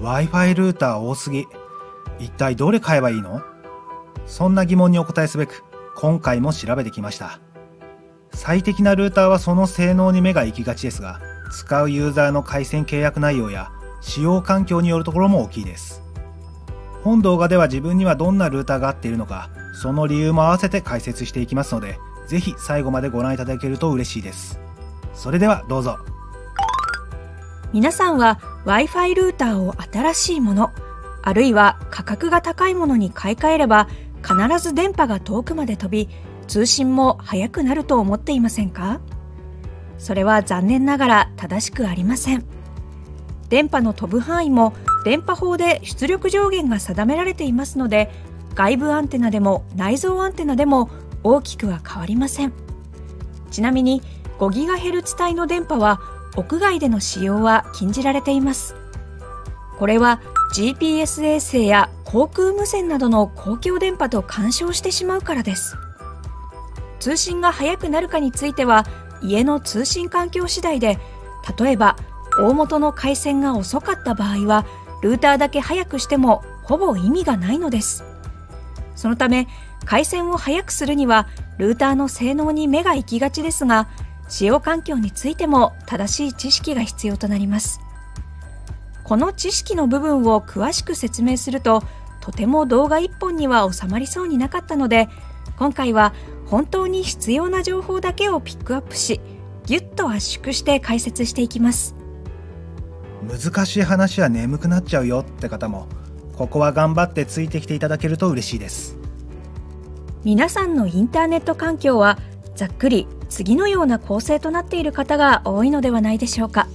Wi-Fi ルーター多すぎ。一体どれ買えばいいの？そんな疑問にお答えすべく、今回も調べてきました。最適なルーターはその性能に目が行きがちですが、使うユーザーの回線契約内容や使用環境によるところも大きいです。本動画では自分にはどんなルーターが合っているのか、その理由も合わせて解説していきますので、ぜひ最後までご覧いただけると嬉しいです。それではどうぞ。皆さんは Wi-Fi ルーターを新しいもの、あるいは価格が高いものに買い替えれば必ず電波が遠くまで飛び、通信も速くなると思っていませんか？それは残念ながら正しくありません。電波の飛ぶ範囲も電波法で出力上限が定められていますので、外部アンテナでも内蔵アンテナでも大きくは変わりません。ちなみに 5GHz 帯の電波は屋外での使用は禁じられています。これは GPS 衛星や航空無線などの公共電波と干渉してしまうからです。通信が速くなるかについては家の通信環境次第で、例えば大元の回線が遅かった場合はルーターだけ速くしてもほぼ意味がないのです。そのため回線を速くするにはルーターの性能に目が行きがちですが、使用環境についても正しい知識が必要となります。この知識の部分を詳しく説明すると、とても動画1本には収まりそうになかったので、今回は本当に必要な情報だけをピックアップし、ぎゅっと圧縮して解説していきます。難しい話は眠くなっちゃうよって方も、ここは頑張ってついてきていただけると嬉しいです。皆さんのインターネット環境はざっくり次のような構成となっている方が多いのではないでしょうか。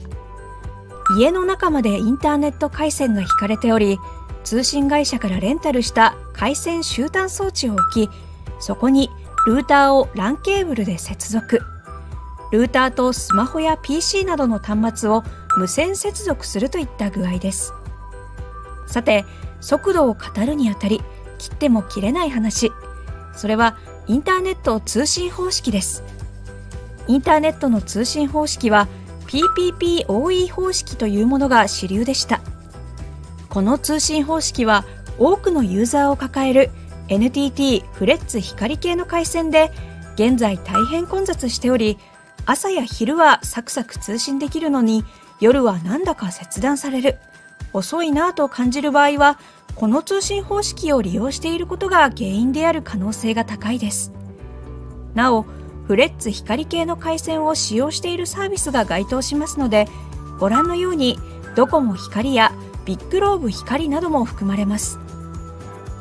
家の中までインターネット回線が引かれており、通信会社からレンタルした回線集団装置を置き、そこにルーターを LAN ケーブルで接続。ルーターとスマホや PC などの端末を無線接続するといった具合です。さて、速度を語るにあたり切っても切れない話。それはインターネット通信方式です。インターネットの通信方式は PPPoE 方式というものが主流でした。この通信方式は多くのユーザーを抱える NTT フレッツ光系の回線で、現在大変混雑しており、朝や昼はサクサク通信できるのに夜はなんだか切断される、遅いなぁと感じる場合はこの通信方式を利用していることが原因である可能性が高いです。なお、フレッツ光系の回線を使用しているサービスが該当しますので、ご覧のようにドコモ光やビッグローブ光なども含まれます。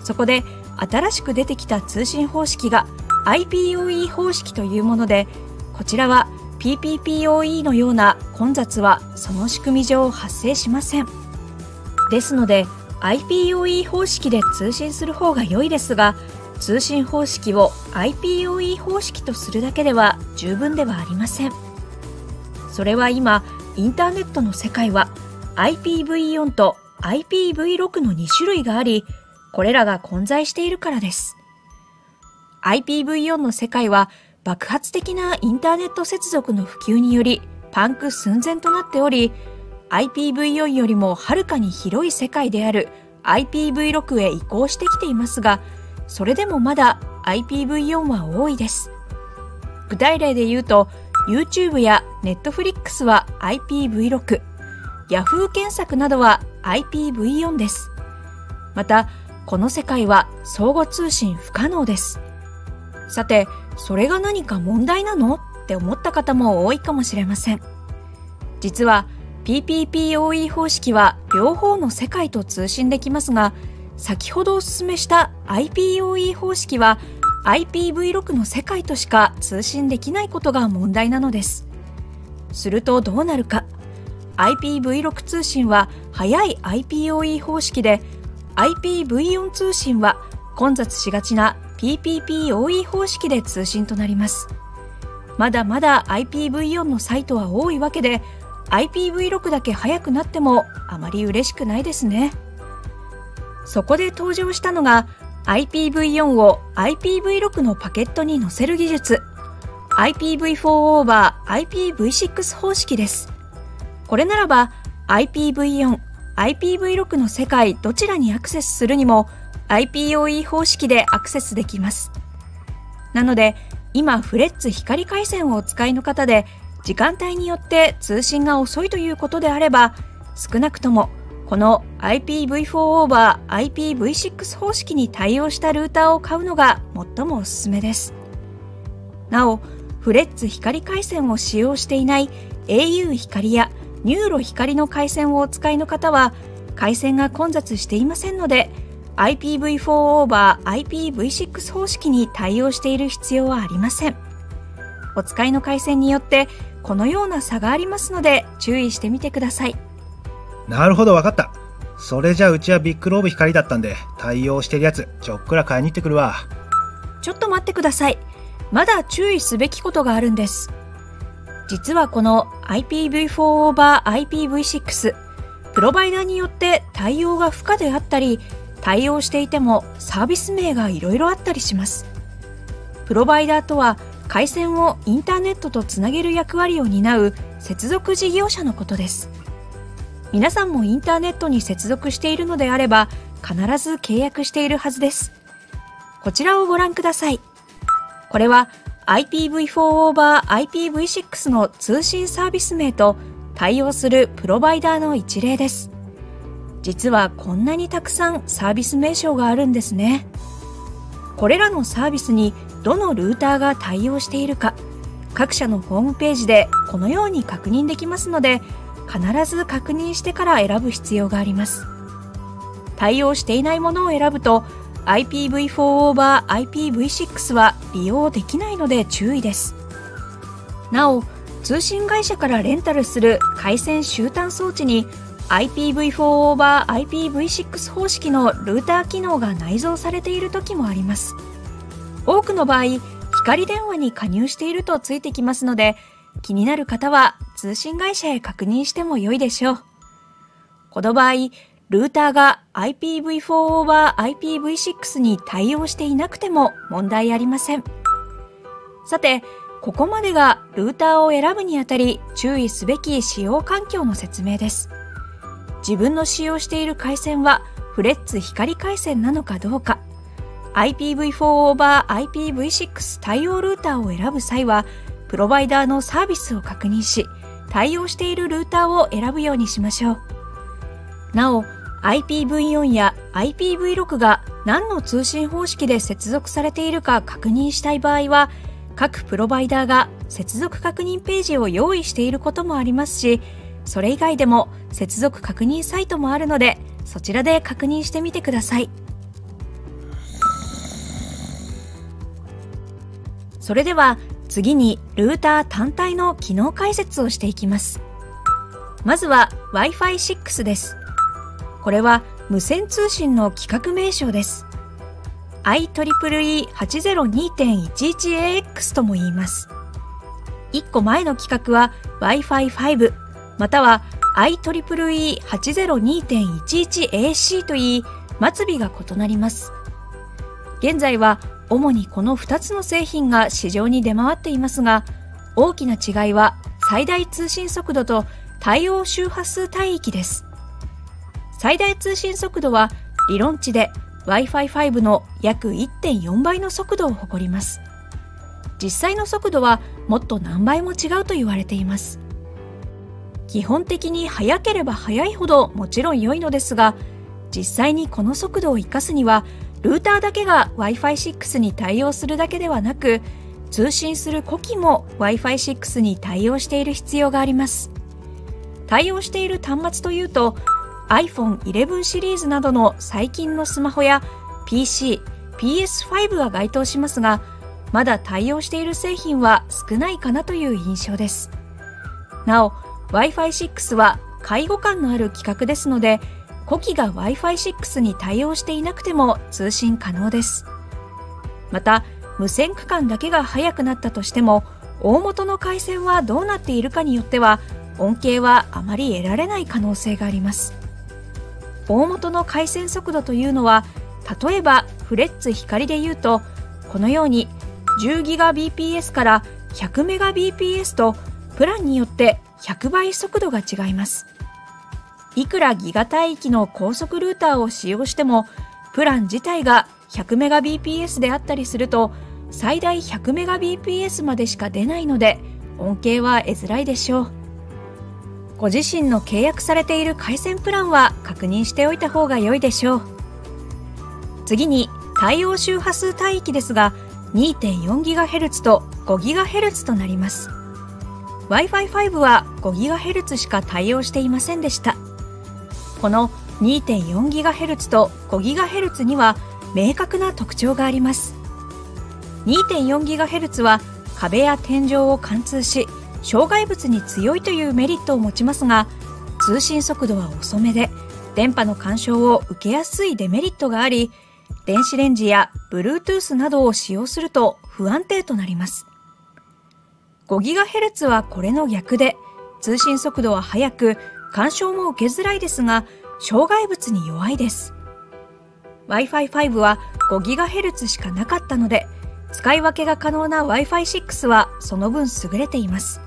そこで新しく出てきた通信方式が IPoE 方式というもので、こちらは PPPoE のような混雑はその仕組み上発生しません。ですので IPoE 方式で通信する方が良いですが、通信方式を IPoE 方式とするだけでは十分ではありません。それは今インターネットの世界は IPv4 と IPv6 の2種類があり、これらが混在しているからです。 IPv4 の世界は爆発的なインターネット接続の普及によりパンク寸前となっており、IPv4 よりもはるかに広い世界である IPv6 へ移行してきていますが、それでもまだ IPv4 は多いです。具体例で言うと、YouTube や Netflix は IPv6、Yahoo 検索などは IPv4 です。また、この世界は相互通信不可能です。さて、それが何か問題なの？って思った方も多いかもしれません。実は、PPPoE 方式は両方の世界と通信できますが、先ほどお勧めした IPoE 方式は IPv6 の世界としか通信できないことが問題なのです。するとどうなるか。IPv6 通信は速い IPoE 方式で、IPv4 通信は混雑しがちな PPPoE 方式で通信となります。まだまだ IPv4 のサイトは多いわけで、IPv6 だけ速くなってもあまり嬉しくないですね。そこで登場したのが IPv4 を IPv6 のパケットに載せる技術 IPv4 over IPv6 方式です。これならば IPv4、IPv6 の世界どちらにアクセスするにも IPoE 方式でアクセスできます。なので今フレッツ光回線をお使いの方で時間帯によって通信が遅いということであれば、少なくともこの IPv4 over IPv6 方式に対応したルーターを買うのが最もおすすめです。なお、フレッツ光回線を使用していない au 光やニューロ光の回線をお使いの方は、回線が混雑していませんので、IPv4 over IPv6 方式に対応している必要はありません。お使いの回線によってこのような差がありますので注意してみてください。なるほど、わかった。それじゃあうちはビッグローブ光だったんで、対応してるやつちょっくら買いに行ってくるわ。ちょっと待ってください。まだ注意すべきことがあるんです。実はこの IPv4 over IPv6、プロバイダーによって対応が不可であったり、対応していてもサービス名がいろいろあったりします。プロバイダーとは、回線をインターネットとつなげる役割を担う接続事業者のことです。皆さんもインターネットに接続しているのであれば、必ず契約しているはずです。こちらをご覧ください。これは IPv4 over IPv6 の通信サービス名と対応するプロバイダーの一例です。実はこんなにたくさんサービス名称があるんですね。これらのサービスにどのルーターが対応しているか、各社のホームページでこのように確認できますので、必ず確認してから選ぶ必要があります。対応していないものを選ぶと IPv4 over IPv6 は利用できないので注意です。なお、通信会社からレンタルする回線終端装置にIPv4 over IPv6 方式のルーター機能が内蔵されている時もあります。多くの場合、光電話に加入しているとついてきますので、気になる方は通信会社へ確認しても良いでしょう。この場合、ルーターが IPv4 over IPv6 に対応していなくても問題ありません。さて、ここまでがルーターを選ぶにあたり注意すべき使用環境の説明です。自分の使用している回線はフレッツ光回線なのかどうか、 IPv4 over IPv6 対応ルーターを選ぶ際は、プロバイダーのサービスを確認し、対応しているルーターを選ぶようにしましょう。なお、 IPv4 や IPv6 が何の通信方式で接続されているか確認したい場合は、各プロバイダーが接続確認ページを用意していることもありますし、それ以外でも接続確認サイトもあるので、そちらで確認してみてください。それでは次にルーター単体の機能解説をしていきます。まずは Wi-Fi 6 です。これは無線通信の規格名称です。IEEE802.11AX とも言います。1個前の規格は Wi-Fi 5。または IEEE802.11AC といい、末尾が異なります。現在は主にこの2つの製品が市場に出回っていますが、大きな違いは最大通信速度と対応周波数帯域です。最大通信速度は理論値で Wi-Fi5 の約 1.4 倍の速度を誇ります。実際の速度はもっと何倍も違うと言われています。基本的に速ければ速いほどもちろん良いのですが、実際にこの速度を活かすには、ルーターだけが Wi-Fi6 に対応するだけではなく、通信する子機も Wi-Fi6 に対応している必要があります。対応している端末というと、iPhone 11シリーズなどの最近のスマホや PC、PS5 が該当しますが、まだ対応している製品は少ないかなという印象です。なお、Wi-Fi6 は介護感のある規格ですので、子機が Wi-Fi6 に対応していなくても通信可能です。また、無線区間だけが速くなったとしても、大元の回線はどうなっているかによっては、恩恵はあまり得られない可能性があります。大元の回線速度というのは、例えばフレッツ光でいうと、このように 10Gbps から 100Mbps と、プランによって100倍速度が違います。いくらギガ帯域の高速ルーターを使用しても、プラン自体が 100Mbps であったりすると、最大 100Mbps までしか出ないので、恩恵は得づらいでしょう。ご自身の契約されている回線プランは確認しておいた方が良いでしょう。次に、対応周波数帯域ですが、2.4GHz と 5GHz となります。Wi-Fi 5は 5GHz しか対応していませんでした。この 2.4GHz と 5GHz には明確な特徴があります。2.4GHz は壁や天井を貫通し、障害物に強いというメリットを持ちますが、通信速度は遅めで、電波の干渉を受けやすいデメリットがあり、電子レンジや Bluetooth などを使用すると不安定となります。5GHz はこれの逆で、通信速度は速く、干渉も受けづらいですが、障害物に弱いです。Wi-Fi 5は 5GHz しかなかったので、使い分けが可能な Wi-Fi 6はその分優れています。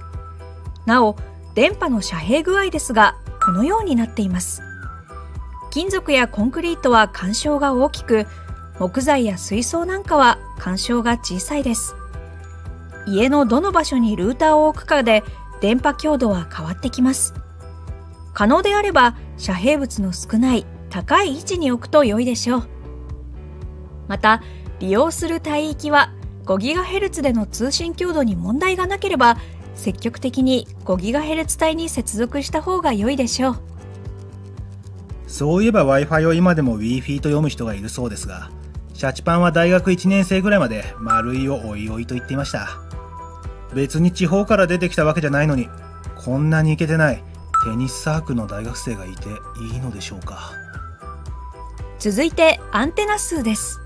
なお、電波の遮蔽具合ですが、このようになっています。金属やコンクリートは干渉が大きく、木材や水槽なんかは干渉が小さいです。家のどの場所にルーターを置くかで電波強度は変わってきます。可能であれば遮蔽物の少ない高い位置に置くと良いでしょう。また、利用する帯域は 5GHz での通信強度に問題がなければ積極的に 5GHz 帯に接続した方が良いでしょう。そういえば Wi-Fi を今でも Wi-Fi と読む人がいるそうですが、シャチパンは大学1年生ぐらいまで丸いをおいおいと言っていました。別に地方から出てきたわけじゃないのに、こんなにイケてないテニスサークルの大学生がいていいのでしょうか。続いてアンテナ数です。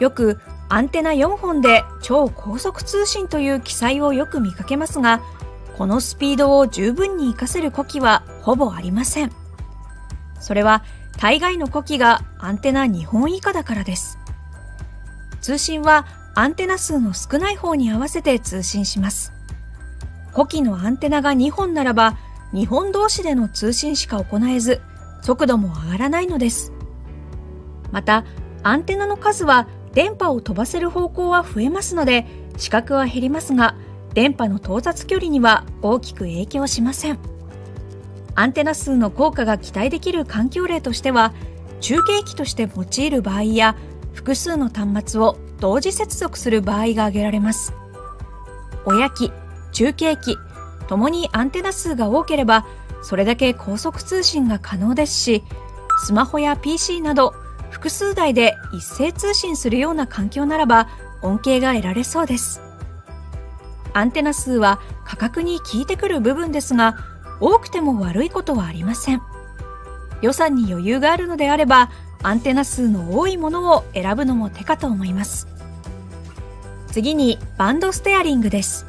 よくアンテナ4本で超高速通信という記載をよく見かけますが、このスピードを十分に活かせる呼気はほぼありません。それは大概の呼気がアンテナ2本以下だからです。通信はアンテナ数の少ない方に合わせて通信します。呼気のアンテナが2本ならば、2本同士での通信しか行えず、速度も上がらないのです。また、アンテナの数は電波を飛ばせる方向は増えますので、視覚は減りますが、電波の到達距離には大きく影響しません。アンテナ数の効果が期待できる環境例としては、中継機として用いる場合や、複数の端末を同時接続する場合が挙げられます。親機、中継機、ともにアンテナ数が多ければ、それだけ高速通信が可能ですし、スマホや PC など複数台で一斉通信するような環境ならば、恩恵が得られそうです。アンテナ数は価格に効いてくる部分ですが、多くても悪いことはありません。予算に余裕があるのであれば、アンテナ数の多いものを選ぶのも手かと思います。次にバンドステアリングです。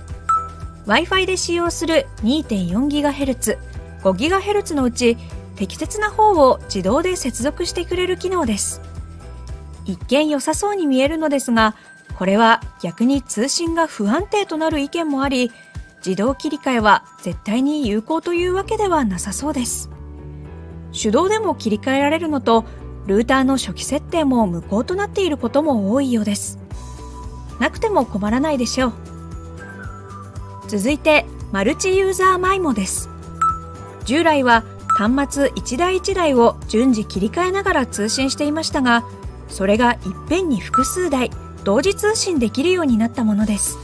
Wi-Fi で使用する 2.4GHz、5GHz のうち適切な方を自動で接続してくれる機能です。一見良さそうに見えるのですが、これは逆に通信が不安定となる意見もあり、自動切り替えは絶対に有効というわけではなさそうです。手動でも切り替えられるのと、ルーターの初期設定も無効となっていることも多いようです。なくても困らないでしょう。続いて、マルチユーザーマイモです。従来は端末1台1台を順次切り替えながら通信していましたが、それがいっぺんに複数台同時通信できるようになったものです。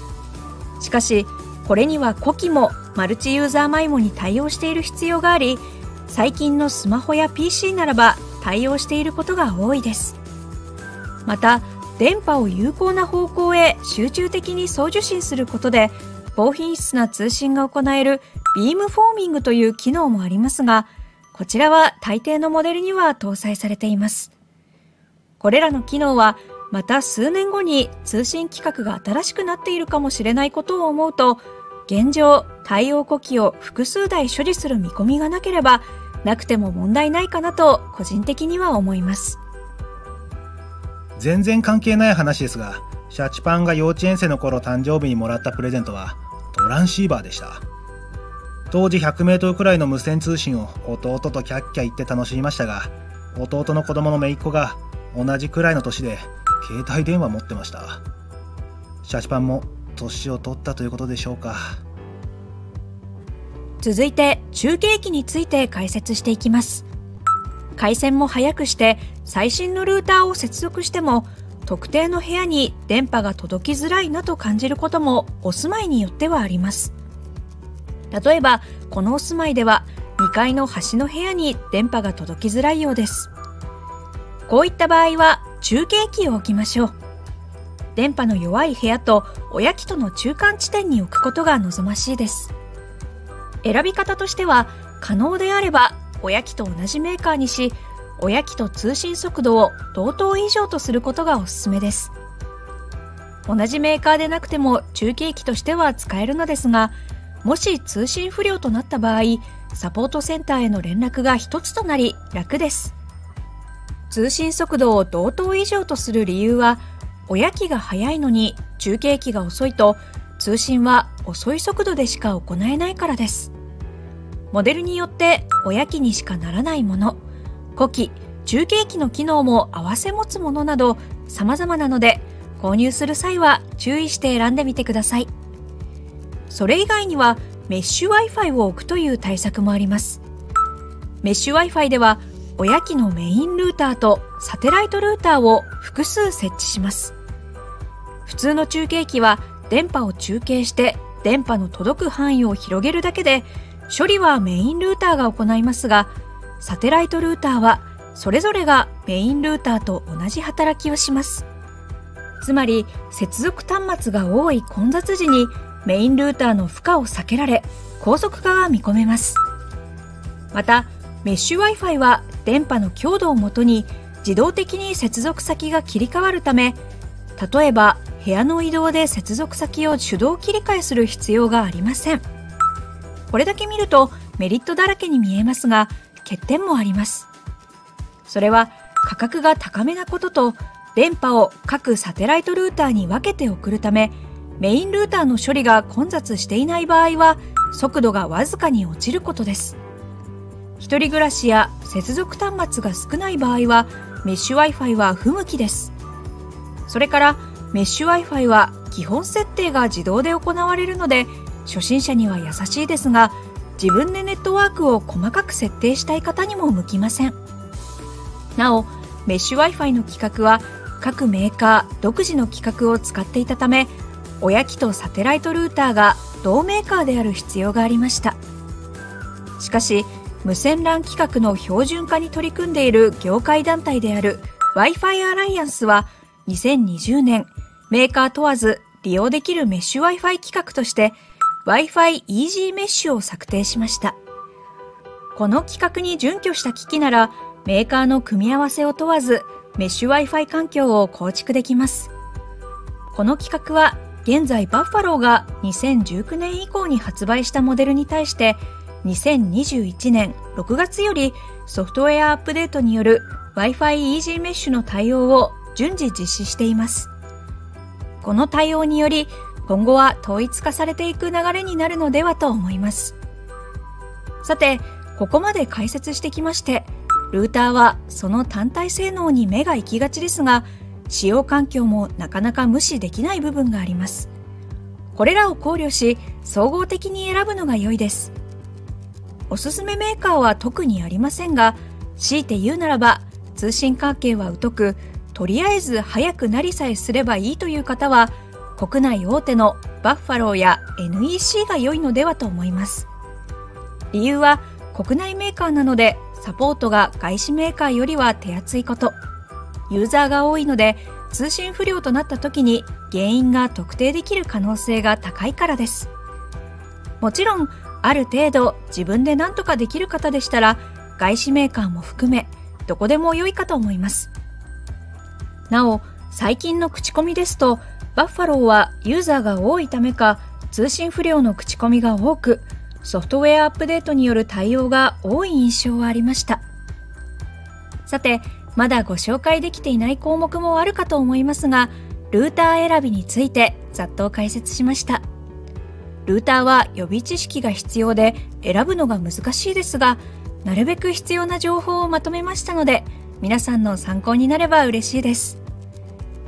しかし、これには呼気もマルチユーザーマイモに対応している必要があり、最近のスマホや PC ならば対応していることが多いです。また、電波を有効な方向へ集中的に送受信することで、高品質な通信が行えるビームフォーミングという機能もありますが、こちらは大抵のモデルには搭載されています。これらの機能は、また数年後に通信規格が新しくなっているかもしれないことを思うと、現状、対応呼気を複数台所持する見込みがなければ、なくても問題ないかなと個人的には思います。全然関係ない話ですが、シャチパンが幼稚園生の頃誕生日にもらったプレゼントはトランシーバーでした。当時 100m くらいの無線通信を弟とキャッキャ言って楽しみましたが、弟の子供の姪っ子が同じくらいの年で携帯電話持ってました。シャチパンも年を取ったということでしょうか。続いて中継機について解説していきます。回線も速くして最新のルーターを接続しても特定の部屋に電波が届きづらいなと感じることもお住まいによってはあります。例えばこのお住まいでは2階の端の部屋に電波が届きづらいようです。こういった場合は中継機を置きましょう。電波の弱い部屋と親機との中間地点に置くことが望ましいです。選び方としては、可能であれば親機と同じメーカーにし、親機と通信速度を同等以上とすることがおすすめです。同じメーカーでなくても中継機としては使えるのですが、もし通信不良となった場合、サポートセンターへの連絡が一つとなり楽です。通信速度を同等以上とする理由は、親機が速いのに中継機が遅いと通信は遅い速度でしか行えないからです。モデルによって親機にしかならないもの、5機、中継機の機能も併せ持つものなど様々なので、購入する際は注意して選んでみてください。それ以外にはメッシュ Wi-Fi を置くという対策もあります。メッシュ Wi-Fi では親機のメインルーターとサテライトルーターを複数設置します。普通の中継機は電波を中継して電波の届く範囲を広げるだけで処理はメインルーターが行いますが、サテライトルーターはそれぞれがメインルーターと同じ働きをします。つまり接続端末が多い混雑時にメインルーターの負荷を避けられ、高速化が見込めます。またメッシュ Wi-Fi は電波の強度をもとに自動的に接続先が切り替わるため、例えば部屋の移動で接続先を手動切り替えする必要がありません。これだけ見るとメリットだらけに見えますが、欠点もあります。それは価格が高めなことと、電波を各サテライトルーターに分けて送るため、メインルーターの処理が混雑していない場合は速度がわずかに落ちることです。一人暮らしや接続端末が少ない場合はメッシュ Wi-Fi は不向きです。それからメッシュ Wi-Fi は基本設定が自動で行われるので初心者には優しいですが、自分でネットワークを細かく設定したい方にも向きません。なおメッシュ Wi-Fi の規格は各メーカー独自の規格を使っていたため、親機とサテライトルーターが同メーカーである必要がありました。しかし無線 LAN 規格の標準化に取り組んでいる業界団体である Wi-Fi アライアンスは2020年、メーカー問わず利用できるメッシュ Wi-Fi 規格として Wi-Fi Easy Mesh を策定しました。この規格に準拠した機器ならメーカーの組み合わせを問わずメッシュ Wi-Fi 環境を構築できます。この規格は現在バッファローが2019年以降に発売したモデルに対して2021年6月よりソフトウェアアップデートによる Wi-Fi Easy Mesh の対応を順次実施しています。この対応により今後は統一化されていく流れになるのではと思います。さて、ここまで解説してきまして、ルーターはその単体性能に目が行きがちですが、使用環境もなかなか無視できない部分があります。これらを考慮し、総合的に選ぶのが良いです。おすすめメーカーは特にありませんが、強いて言うならば、通信関係は疎く、とりあえず早くなりさえすればいいという方は国内大手のバッファローや NEC が良いのではと思います。理由は国内メーカーなのでサポートが外資メーカーよりは手厚いこと、ユーザーが多いので通信不良となった時に原因が特定できる可能性が高いからです。もちろんある程度自分で何とかできる方でしたら外資メーカーも含めどこでも良いかと思います。なお、最近の口コミですと、バッファローはユーザーが多いためか、通信不良の口コミが多く、ソフトウェアアップデートによる対応が多い印象はありました。さて、まだご紹介できていない項目もあるかと思いますが、ルーター選びについてざっと解説しました。ルーターは予備知識が必要で選ぶのが難しいですが、なるべく必要な情報をまとめましたので、皆さんの参考になれば嬉しいです。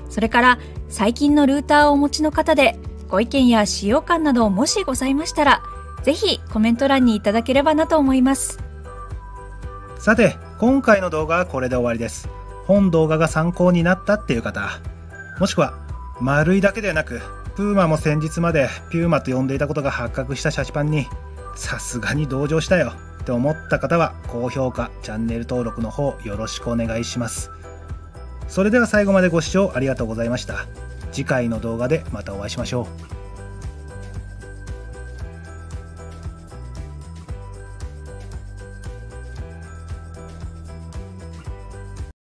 それから、最近のルーターをお持ちの方で、ご意見や使用感などもしございましたら、ぜひコメント欄にいただければなと思います。さて、今回の動画はこれで終わりです。本動画が参考になったっていう方、もしくは、丸いだけではなく、プーマも先日までピューマと呼んでいたことが発覚したシャチパンに、さすがに同情したよって思った方は、高評価、チャンネル登録の方よろしくお願いします。それでは最後までご視聴ありがとうございました。次回の動画でまたお会いしましょう。